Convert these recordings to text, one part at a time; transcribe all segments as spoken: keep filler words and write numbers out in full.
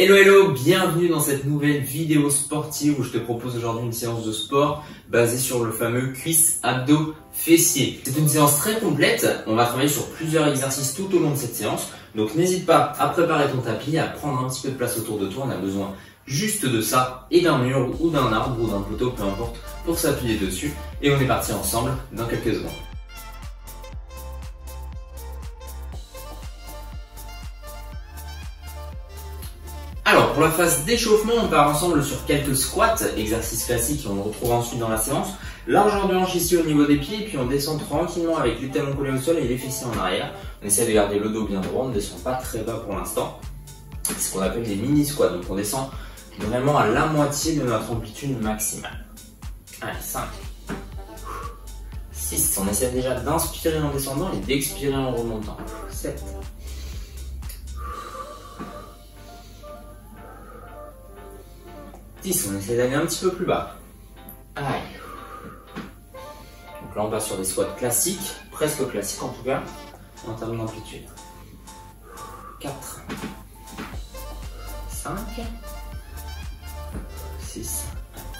Hello hello, bienvenue dans cette nouvelle vidéo sportive où je te propose aujourd'hui une séance de sport basée sur le fameux cuisse, abdos, fessier. C'est une séance très complète, on va travailler sur plusieurs exercices tout au long de cette séance. Donc n'hésite pas à préparer ton tapis, à prendre un petit peu de place autour de toi, on a besoin juste de ça et d'un mur ou d'un arbre ou d'un poteau, peu importe, pour s'appuyer dessus. Et on est parti ensemble dans quelques secondes. Alors, pour la phase d'échauffement, on part ensemble sur quelques squats, exercice classique et on le retrouve ensuite dans la séance. Largeur de hanche ici au niveau des pieds, puis on descend tranquillement avec les talons collés au sol et les fessiers en arrière. On essaie de garder le dos bien droit, on ne descend pas très bas pour l'instant. C'est ce qu'on appelle des mini-squats, donc on descend vraiment à la moitié de notre amplitude maximale. Allez, cinq, six, on essaie déjà d'inspirer en descendant et d'expirer en remontant. sept. dix, on essaie d'aller un petit peu plus bas. Allez. Donc là on passe sur des squats classiques, presque classiques en tout cas, en termes d'amplitude. quatre, cinq, six,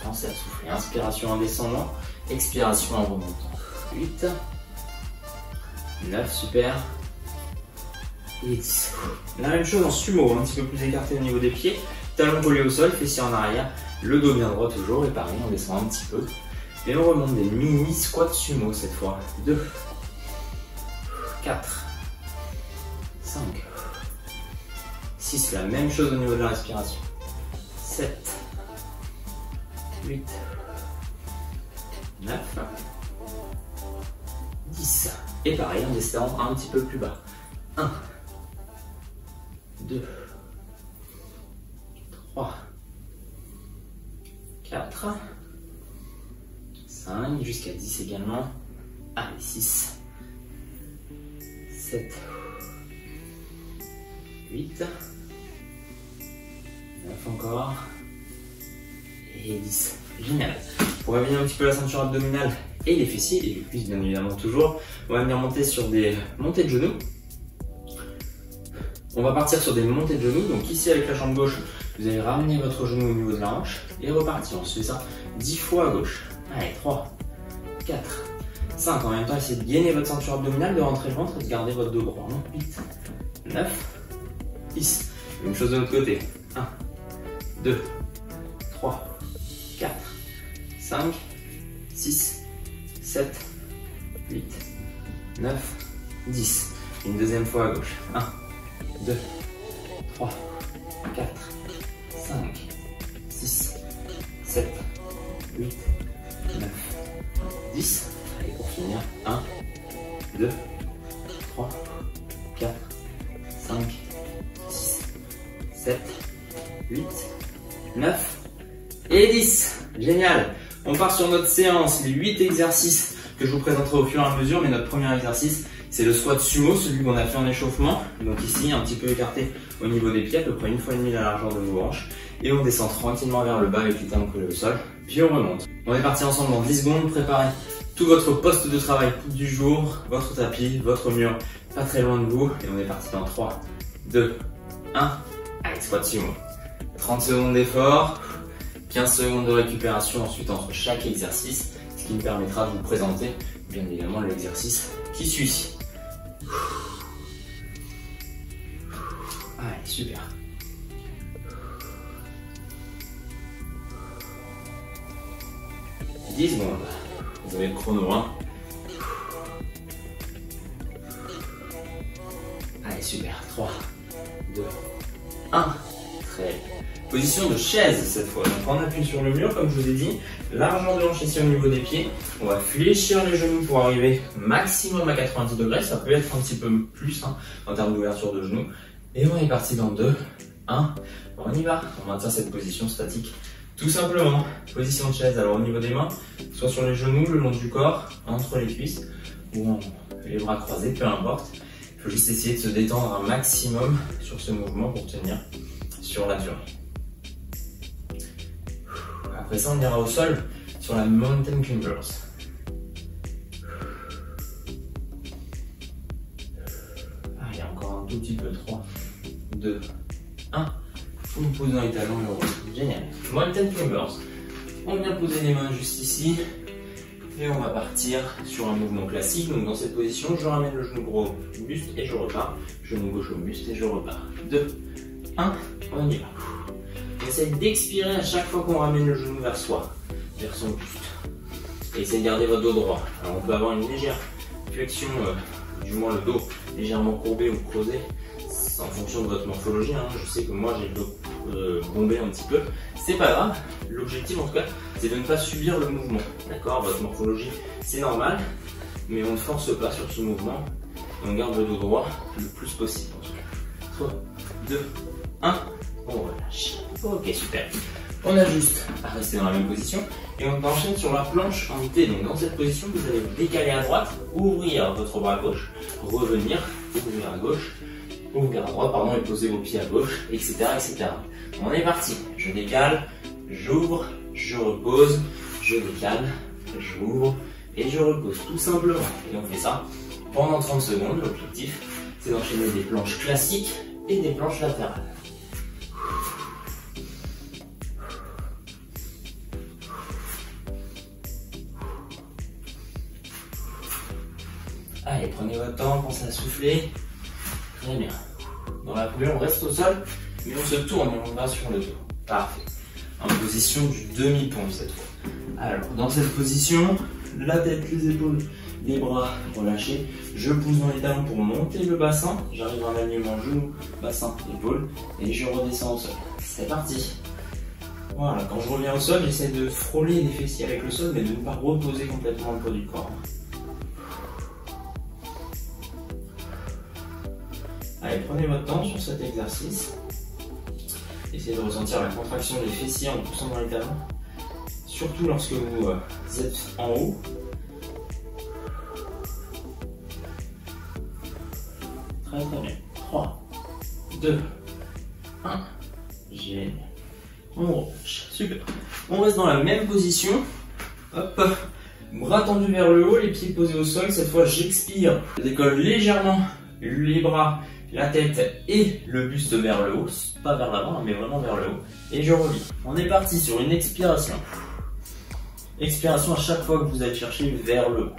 pensez à souffler, inspiration en descendant, expiration en remontant. huit, neuf, super. Et dix. La même chose en sumo, un petit peu plus écarté au niveau des pieds. Talons collés au sol, fessiers en arrière, le dos bien droit toujours, et pareil, on descend un petit peu. Et on remonte des mini squats sumo cette fois. deux, quatre, cinq, six, la même chose au niveau de la respiration. sept, huit, neuf, dix. Et pareil, on descend un petit peu plus bas. un, deux, trois, quatre, cinq, jusqu'à dix également. Allez, six, sept, huit, neuf encore, et dix. Génial. Pour réveiller un petit peu la ceinture abdominale et les fessiers, et les cuisses bien évidemment toujours, on va venir monter sur des montées de genoux. On va partir sur des montées de genoux, donc ici avec la jambe gauche, vous allez ramener votre genou au niveau de la hanche et repartir. On se fait ça dix fois à gauche. Allez, trois, quatre, cinq. En même temps, essayez de gainer votre ceinture abdominale, de rentrer le ventre et de garder votre dos droit. huit, neuf, dix. Même chose de l'autre côté. un, deux, trois, quatre, cinq, six, sept, huit, neuf, dix. Une deuxième fois à gauche. un, deux, trois, quatre, cinq, six, sept, huit, neuf, dix. Allez, pour finir, un, deux, trois, quatre, cinq, six, sept, huit, neuf et dix. Génial. On part sur notre séance, les huit exercices que je vous présenterai au fur et à mesure, mais notre premier exercice, c'est le squat sumo, celui qu'on a fait en échauffement. Donc ici, un petit peu écarté au niveau des pieds, à peu près une fois et demie la largeur de vos hanches. Et on descend tranquillement vers le bas avec les talons collés au sol, puis on remonte. On est parti ensemble dans dix secondes, préparez tout votre poste de travail du jour, votre tapis, votre mur, pas très loin de vous. Et on est parti dans trois, deux, un, allez, squat sumo. trente secondes d'effort, quinze secondes de récupération ensuite entre chaque exercice, ce qui me permettra de vous présenter bien évidemment l'exercice qui suit. Allez, super. dix secondes. Vous avez le chrono, hein. Allez, super. trois, deux, un. Très bien. Position de chaise cette fois. Donc on appuie sur le mur, comme je vous ai dit. Largeur de hanche ici au niveau des pieds. On va fléchir les genoux pour arriver maximum à quatre-vingt-dix degrés. Ça peut être un petit peu plus hein, en termes d'ouverture de genoux. Et on est parti dans deux, un. On y va. On maintient cette position statique. Tout simplement, position de chaise, alors au niveau des mains, soit sur les genoux, le long du corps, entre les cuisses, ou les bras croisés, peu importe. Il faut juste essayer de se détendre un maximum sur ce mouvement pour tenir sur la durée. Après ça, on ira au sol sur la Mountain Climbers. Allez, encore un tout petit peu, trois, deux, un. Vous vous posez dans les talons, le rôle. Génial. Mountain Climbers. On vient poser les mains juste ici. Et on va partir sur un mouvement classique. Donc dans cette position, je ramène le genou droit au buste et je repars. Genou gauche au buste et je repars. deux, un, on y va. On essaye d'expirer à chaque fois qu'on ramène le genou vers soi, vers son buste. Et essayez de garder votre dos droit. Alors on peut avoir une légère flexion, euh, du moins le dos légèrement courbé ou creusé. En fonction de votre morphologie, hein. Je sais que moi j'ai le dos euh, bombé un petit peu, c'est pas grave, l'objectif en tout cas c'est de ne pas subir le mouvement, d'accord? Votre morphologie c'est normal, mais on ne force pas sur ce mouvement, on garde le dos droit le plus possible en tout cas. trois, deux, un, on relâche, ok super, on a juste à rester dans la même position et on enchaîne sur la planche en T, donc dans cette position vous allez vous décaler à droite, ouvrir votre bras gauche, revenir, ouvrir à gauche, ouvrir à droite, pardon, et poser vos pieds à gauche, et cetera, et cetera. On est parti. Je décale, j'ouvre, je repose, je décale, j'ouvre et je repose, tout simplement. Et on fait ça pendant trente secondes. L'objectif, c'est d'enchaîner des planches classiques et des planches latérales. Allez, prenez votre temps, pensez à souffler. Très bien. Dans la foulée, on reste au sol, mais on se tourne et on va sur le dos. Parfait. En position du demi-pompe cette fois. Alors, dans cette position, la tête, les épaules, les bras relâchés. Je pousse dans les talons pour monter le bassin. J'arrive à un alignement genou, bassin, épaule, et je redescends au sol. C'est parti. Voilà. Quand je reviens au sol, j'essaie de frôler les fessiers avec le sol, mais de ne pas reposer complètement le poids du corps. Allez, prenez votre temps sur cet exercice. Essayez de ressentir la contraction des fessiers en poussant dans les talons. Surtout lorsque vous êtes en haut. Très très bien. trois, deux, un. Génial. On relâche. Super. On reste dans la même position. Hop. Bras tendus vers le haut, les pieds posés au sol. Cette fois, j'expire. Je décolle légèrement les bras, la tête et le buste vers le haut, pas vers l'avant mais vraiment vers le haut, et je reviens. On est parti sur une expiration. Expiration à chaque fois que vous allez chercher vers le haut.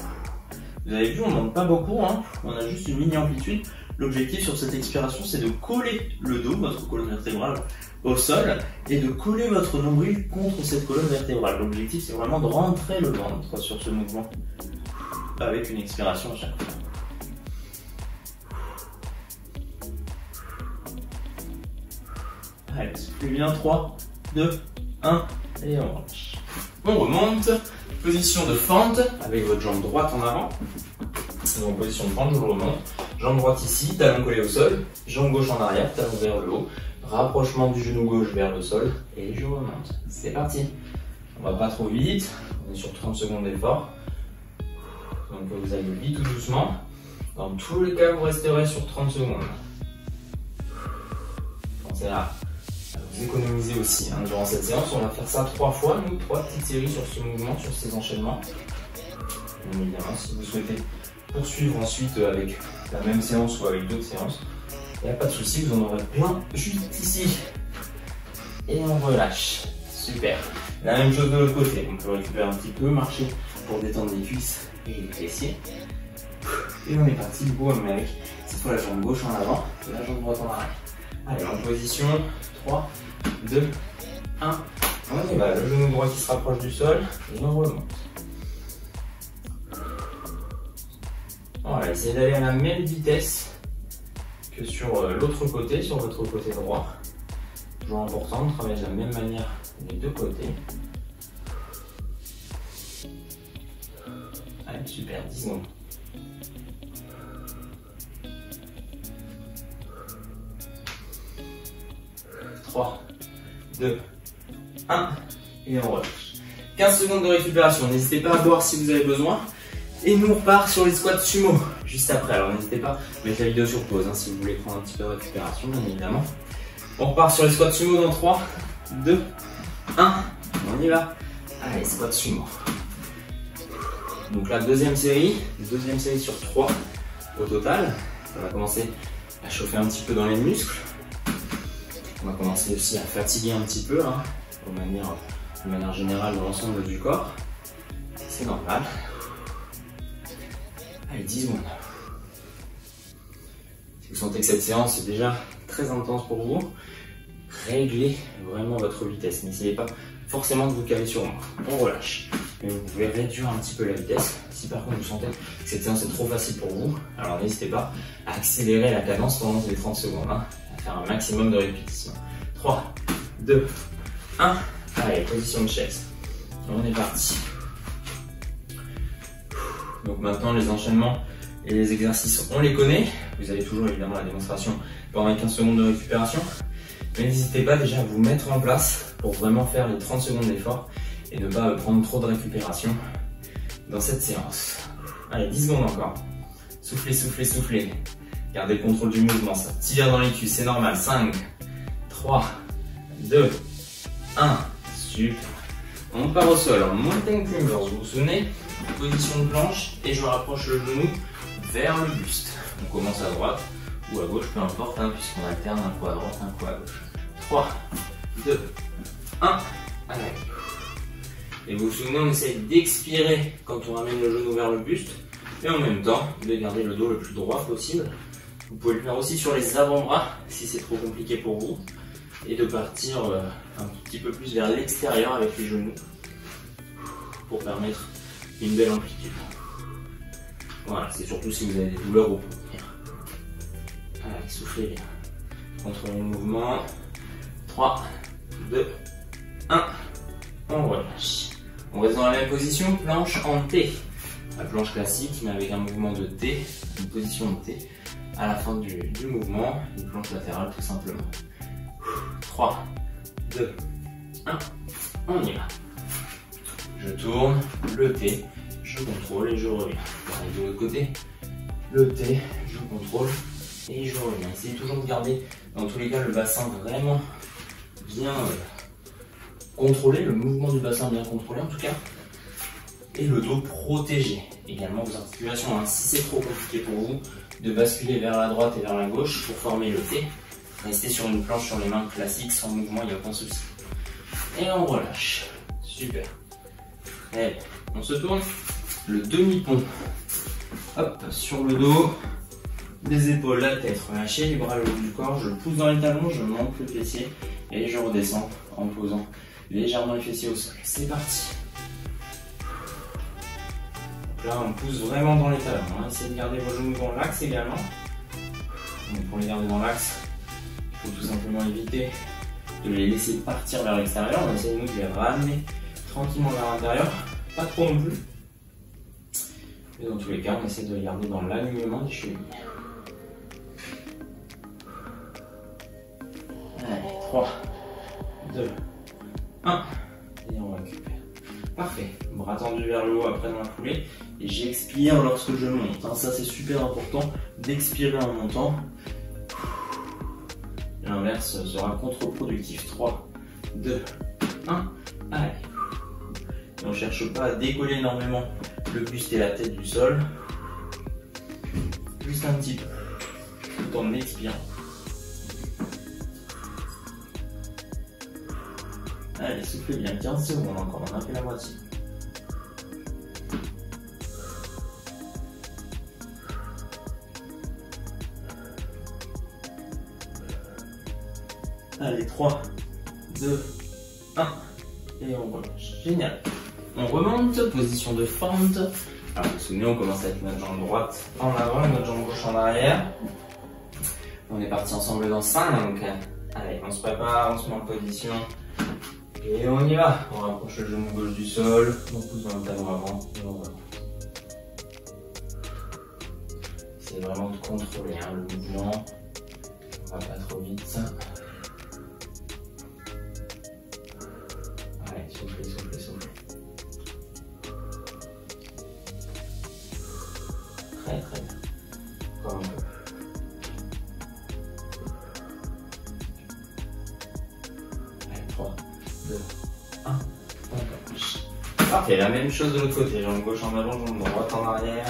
Vous avez vu, on ne manque pas beaucoup, hein. On a juste une mini amplitude. L'objectif sur cette expiration c'est de coller le dos, votre colonne vertébrale, au sol et de coller votre nombril contre cette colonne vertébrale. L'objectif c'est vraiment de rentrer le ventre sur ce mouvement avec une expiration à chaque fois. Allez, soufflez bien, trois, deux, un, et on relâche. On remonte, position de fente, avec votre jambe droite en avant. Donc position de fente, je remonte. Jambe droite ici, talon collé au sol, jambe gauche en arrière, talon vers le haut, rapprochement du genou gauche vers le sol, et je remonte. C'est parti. On va pas trop vite, on est sur trente secondes d'effort. Donc vous allez vite ou doucement. Dans tous les cas, vous resterez sur trente secondes. Pensez à vous économiser aussi. Hein. Durant cette séance, on va faire ça trois fois, nous, trois petites séries sur ce mouvement, sur ces enchaînements. Bien évidemment, si vous souhaitez poursuivre ensuite avec la même séance ou avec d'autres séances, il n'y a pas de souci, vous en aurez plein juste ici. Et on relâche. Super. La même chose de l'autre côté. On peut récupérer un petit peu, marcher pour détendre les cuisses et les fessiers. Et on est parti, du coup, mais avec cette fois la jambe gauche en avant et la jambe droite en arrière. Allez, en position, trois, deux, un, on y va, le genou droit qui se rapproche du sol, et on remonte. Voilà, essayez d'aller à la même vitesse que sur l'autre côté, sur votre côté droit. Toujours important de travailler de la même manière des deux côtés. Allez, super, dix secondes. trois, deux, un, et on relâche. quinze secondes de récupération, n'hésitez pas à boire si vous avez besoin. Et nous on repart sur les squats sumo juste après. Alors n'hésitez pas à mettre la vidéo sur pause hein, si vous voulez prendre un petit peu de récupération, bien évidemment. On repart sur les squats sumo dans trois, deux, un, on y va. Allez, squats sumo. Donc la deuxième série, deuxième série sur trois au total. Ça va commencer à chauffer un petit peu dans les muscles. on va commencer aussi à fatiguer un petit peu, hein, de manière, de manière générale dans l'ensemble du corps. C'est normal. Allez, dix secondes. Si vous sentez que cette séance est déjà très intense pour vous, réglez vraiment votre vitesse. N'essayez pas forcément de vous caler sur moi. On relâche. Mais vous pouvez réduire un petit peu la vitesse. Si par contre vous sentez que cette séance est trop facile pour vous, alors n'hésitez pas à accélérer la cadence pendant les trente secondes. Hein, à faire un maximum de répétitions. trois, deux, un. Allez, position de chaise. On est parti. Donc maintenant, les enchaînements et les exercices, on les connaît. Vous avez toujours évidemment la démonstration pendant les quinze secondes de récupération. Mais n'hésitez pas déjà à vous mettre en place pour vraiment faire les trente secondes d'effort et ne pas prendre trop de récupération dans cette séance. Allez, dix secondes encore. Soufflez, soufflez, soufflez. Gardez le contrôle du mouvement, ça tire dans les cuisses, c'est normal. cinq, trois, deux, un. Super. On part au sol. Alors, mountain climber, vous vous souvenez, position de planche et je rapproche le genou vers le buste. On commence à droite ou à gauche, peu importe, hein, puisqu'on alterne un coup à droite, un coup à gauche. trois, deux, un. Allez. Et vous vous souvenez, on essaye d'expirer quand on ramène le genou vers le buste et en même temps de garder le dos le plus droit possible. Vous pouvez le faire aussi sur les avant-bras si c'est trop compliqué pour vous et de partir euh, un petit peu plus vers l'extérieur avec les genoux pour permettre une belle amplitude. Voilà, c'est surtout si vous avez des douleurs au poignet. Allez, soufflez bien. Contrôlez le mouvement. trois, deux, un. On relâche. On reste dans la même position, planche en T. La planche classique, mais avec un mouvement de T, une position de T. À la fin du, du mouvement, une planche latérale tout simplement. trois, deux, un. On y va. Je tourne, le T, je contrôle et je reviens. Pareil de l'autre côté, le T, je contrôle et je reviens. Essayez toujours de garder, dans tous les cas, le bassin vraiment bien euh, contrôlé, le mouvement du bassin bien contrôlé en tout cas, et le dos protégé. Également vos articulations, hein, si c'est trop compliqué pour vous, de basculer vers la droite et vers la gauche pour former le T. Restez sur une planche sur les mains classiques, sans mouvement, il n'y a aucun souci. Et on relâche. Super. Allez, on se tourne, le demi-pont, hop, sur le dos, les épaules, la tête relâchée, les bras le long du corps, je pousse dans les talons, je monte le fessier et je redescends en posant légèrement les fessiers au sol. C'est parti. Donc là, on pousse vraiment dans les talons, hein. Essayez de garder vos genoux dans l'axe également. Donc pour les garder dans l'axe, il faut tout simplement éviter de les laisser partir vers l'extérieur, on essaie nous de les ramener tranquillement vers l'intérieur, pas trop non plus. Et dans tous les cas, on essaie de regarder dans l'alignement des chevilles. Allez, trois, deux, un. Et on récupère. Parfait. Bras tendu vers le haut après dans la foulée. Et j'expire lorsque je monte. Ça, c'est super important d'expirer en montant. L'inverse sera contre-productif. trois, deux, un. Allez. Et on ne cherche pas à décoller énormément le buste et la tête du sol. Juste un petit peu, tout en expirant. Allez, soufflez bien, quinze secondes encore, on a fait la moitié. Allez, trois, deux, un. Et on relâche. Génial. On remonte, position de fente. Alors vous vous souvenez, on commence avec notre jambe droite en avant, notre jambe gauche en arrière. On est parti ensemble dans cinq. Donc, allez, on se prépare, on se met en position. Et on y va. On rapproche le genou gauche du sol, on pousse dans le talon avant et on remonte. C'est vraiment de contrôler, hein, le mouvement. On va pas trop vite. Allez, soufflez, soufflez, soufflez. Très très bien. Encore un peu. Allez, trois, deux, un. Encore. Parfait, la même chose de l'autre côté. Jambe gauche en avant, jambe droite en arrière.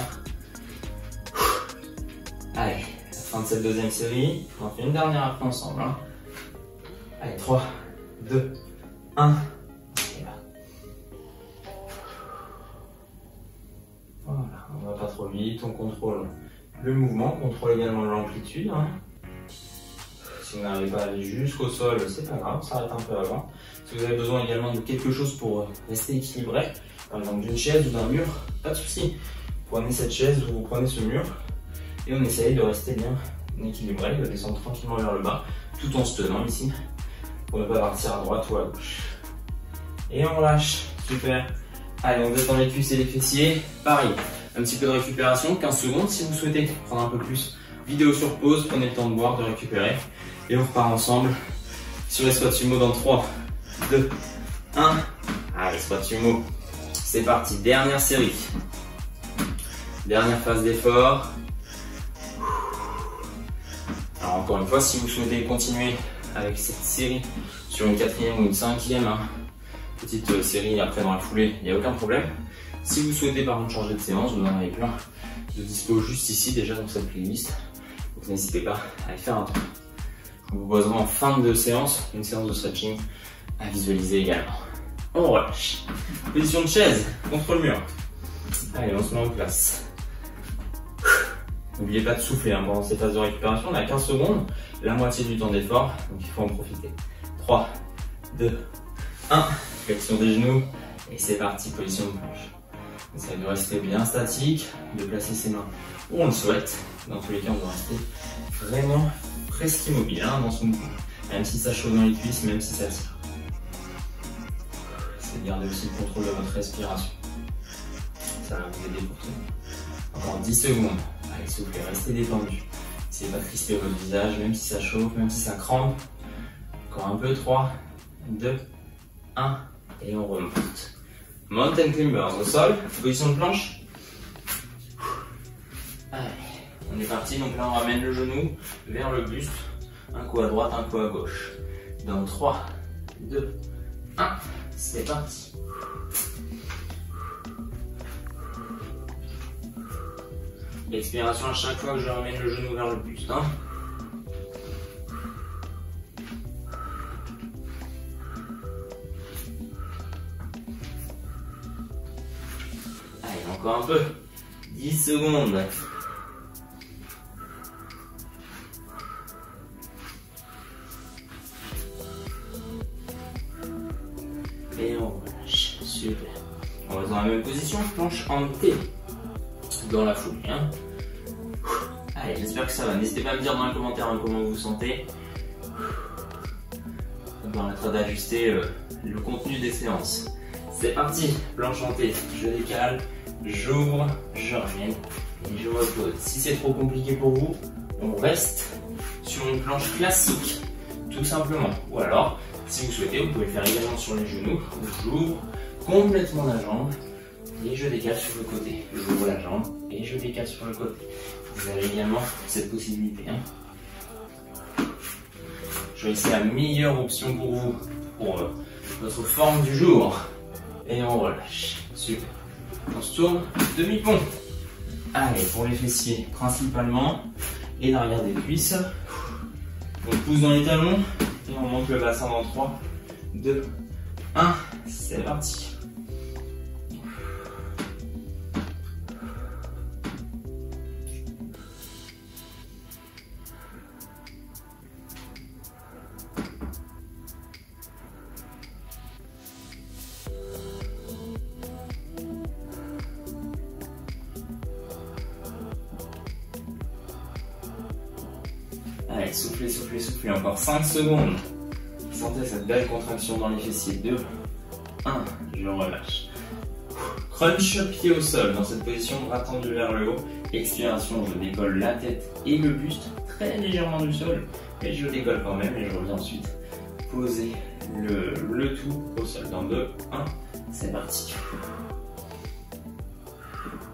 Allez, la fin de cette deuxième série. On en fait une dernière après ensemble. Hein. Allez, trois, deux, un. Et là. Voilà, on ne va pas trop vite, on contrôle le mouvement, on contrôle également l'amplitude. Hein. Si vous n'arrivez pas à aller jusqu'au sol, c'est pas grave, ça arrête un peu avant. Si vous avez besoin également de quelque chose pour rester équilibré, par exemple d'une chaise ou d'un mur, pas de souci. Vous prenez cette chaise ou vous prenez ce mur et on essaye de rester bien équilibré, de descendre tranquillement vers le bas, tout en se tenant ici, pour ne pas partir à droite ou à gauche. Et on lâche, super. Allez, on détend les cuisses et les fessiers, pareil. Un petit peu de récupération, quinze secondes si vous souhaitez prendre un peu plus. Vidéo sur pause, prenez le temps de boire, de récupérer. Et on repart ensemble sur les squats sumo dans trois, deux, un. Allez, squat sumo, c'est parti. Dernière série. Dernière phase d'effort. Alors encore une fois, si vous souhaitez continuer avec cette série sur une quatrième ou une cinquième, hein, petite série après dans la foulée, il n'y a aucun problème. Si vous souhaitez par contre changer de séance, vous en avez plein de dispo juste ici déjà dans cette playlist. Donc n'hésitez pas à y faire un tour. Je vous proposerai en fin de séance une séance de stretching à visualiser également. On relâche. Position de chaise contre le mur. Allez, on se met en place. N'oubliez pas de souffler hein, pendant cette phase de récupération. On a quinze secondes, la moitié du temps d'effort, donc il faut en profiter. trois, deux, un. Flexion des genoux et c'est parti, position de planche. Essayez de rester bien statique, de placer ses mains où on le souhaite. Dans tous les cas, on doit rester vraiment presque immobile hein, dans ce mouvement. Même si ça chauffe dans les cuisses, même si ça tire. Essayez de garder aussi le contrôle de votre respiration. Ça va vous aider pour tout. Encore dix secondes. Allez, soufflez, restez détendu. Essayez de ne pas crisper votre visage, même si ça chauffe, même si ça crampe. Encore un peu, trois, deux, un. Et on remonte. Mountain Climbers au sol, position de planche. Allez, on est parti, donc là on ramène le genou vers le buste. Un coup à droite, un coup à gauche. Dans trois, deux, un, c'est parti. L'expiration à chaque fois que je ramène le genou vers le buste. Hein. Allez, encore un peu. dix secondes. Et on relâche. Super. On va dans la même position, planche en T. Dans la foulée. Hein. Allez, j'espère que ça va. N'hésitez pas à me dire dans les commentaires hein, comment vous vous sentez. Ça me permettra d'ajuster euh, le contenu des séances. C'est parti, planche en T. Je décale, j'ouvre, je ramène et je repose. Si c'est trop compliqué pour vous, on reste sur une planche classique, tout simplement. Ou alors, si vous souhaitez, vous pouvez le faire également sur les genoux. J'ouvre complètement la jambe. Et je décale sur le côté. J'ouvre la jambe et je décale sur le côté. Vous avez également cette possibilité. Hein. Je vais essayer la meilleure option pour vous, pour euh, votre forme du jour. Et on relâche. Super. On se tourne, demi-pont. Allez, pour les fessiers principalement. Et l'arrière des cuisses. On pousse dans les talons. Et on monte le bassin dans trois, deux, un. C'est parti. Allez, soufflez, soufflez, soufflez, encore cinq secondes. Sentez cette belle contraction dans les fessiers. deux, un, je relâche. Crunch, pied au sol. Dans cette position, bras tendu vers le haut. Expiration, je décolle la tête et le buste très légèrement du sol. Et je décolle quand même et je reviens ensuite poser le, le tout au sol. Dans deux, un, c'est parti.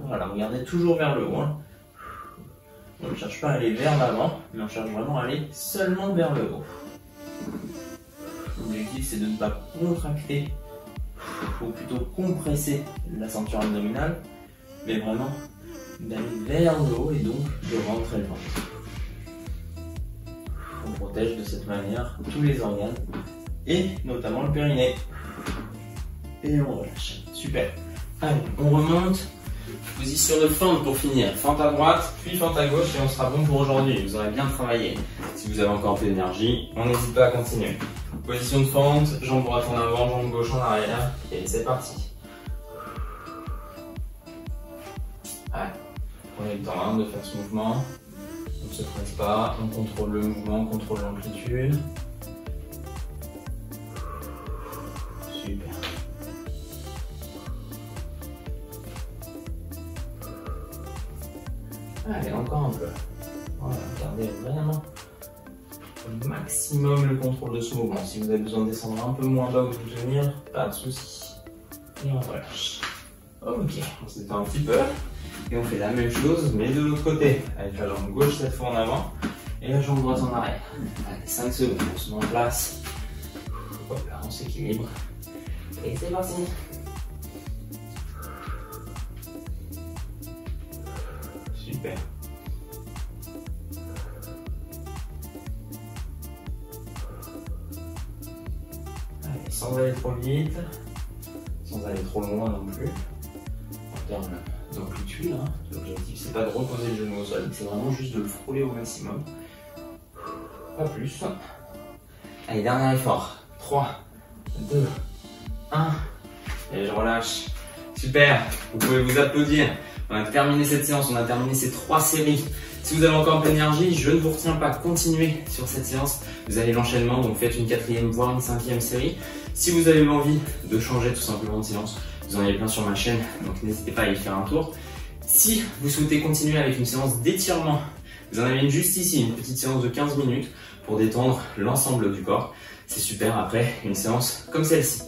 Voilà, regardez toujours vers le haut. Hein. On ne cherche pas à aller vers l'avant, mais on cherche vraiment à aller seulement vers le haut. L'objectif, c'est de ne pas contracter, ou plutôt compresser la ceinture abdominale, mais vraiment d'aller vers le haut et donc de rentrer loin. protège de cette manière tous les organes et notamment le périnée. Et on relâche. Super. Allez, on remonte. Position de fente pour finir. Fente à droite, puis fente à gauche et on sera bon pour aujourd'hui. Vous aurez bien travaillé. Si vous avez encore peu d'énergie, on n'hésite pas à continuer. Position de fente, jambe droite en avant, jambe gauche en arrière. Et c'est parti. Allez, prenez le temps hein, de faire ce mouvement. On ne se presse pas, on contrôle le mouvement, on contrôle l'amplitude. Super. Allez, encore un peu. Voilà, gardez vraiment au maximum le contrôle de ce mouvement. Si vous avez besoin de descendre un peu moins bas ou de vous tenir, pas de soucis. Et on relâche. Ok, on se détend un petit peu. Et on fait la même chose, mais de l'autre côté. Avec la jambe gauche, cette fois en avant. Et la jambe droite en arrière. Allez, cinq secondes, on se met en place. Hop là, on s'équilibre. Et c'est parti. Super. Allez, sans aller trop vite, sans aller trop loin non plus. En termes d'amplitude, hein, l'objectif c'est pas de reposer le genou au sol, c'est vraiment juste de le frôler au maximum. Pas plus. Allez, dernier effort. trois, deux, un. Et je relâche. Super. Vous pouvez vous applaudir. On a terminé cette séance, on a terminé ces trois séries. Si vous avez encore un peu d'énergie, je ne vous retiens pas, continuez sur cette séance. Vous avez l'enchaînement, donc faites une quatrième, voire une cinquième série. Si vous avez l'envie de changer tout simplement de séance, vous en avez plein sur ma chaîne, donc n'hésitez pas à y faire un tour. Si vous souhaitez continuer avec une séance d'étirement, vous en avez une juste ici, une petite séance de quinze minutes pour détendre l'ensemble du corps. C'est super après une séance comme celle-ci.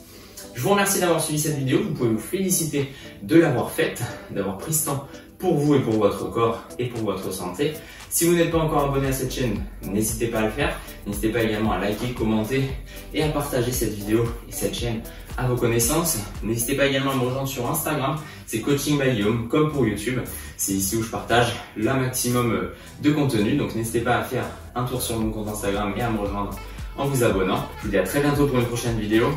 Je vous remercie d'avoir suivi cette vidéo, vous pouvez vous féliciter de l'avoir faite, d'avoir pris ce temps pour vous et pour votre corps et pour votre santé. Si vous n'êtes pas encore abonné à cette chaîne, n'hésitez pas à le faire. N'hésitez pas également à liker, commenter et à partager cette vidéo et cette chaîne à vos connaissances. N'hésitez pas également à me rejoindre sur Instagram, c'est Coaching by Guillaume, comme pour YouTube. C'est ici où je partage le maximum de contenu, donc n'hésitez pas à faire un tour sur mon compte Instagram et à me rejoindre en vous abonnant. Je vous dis à très bientôt pour une prochaine vidéo.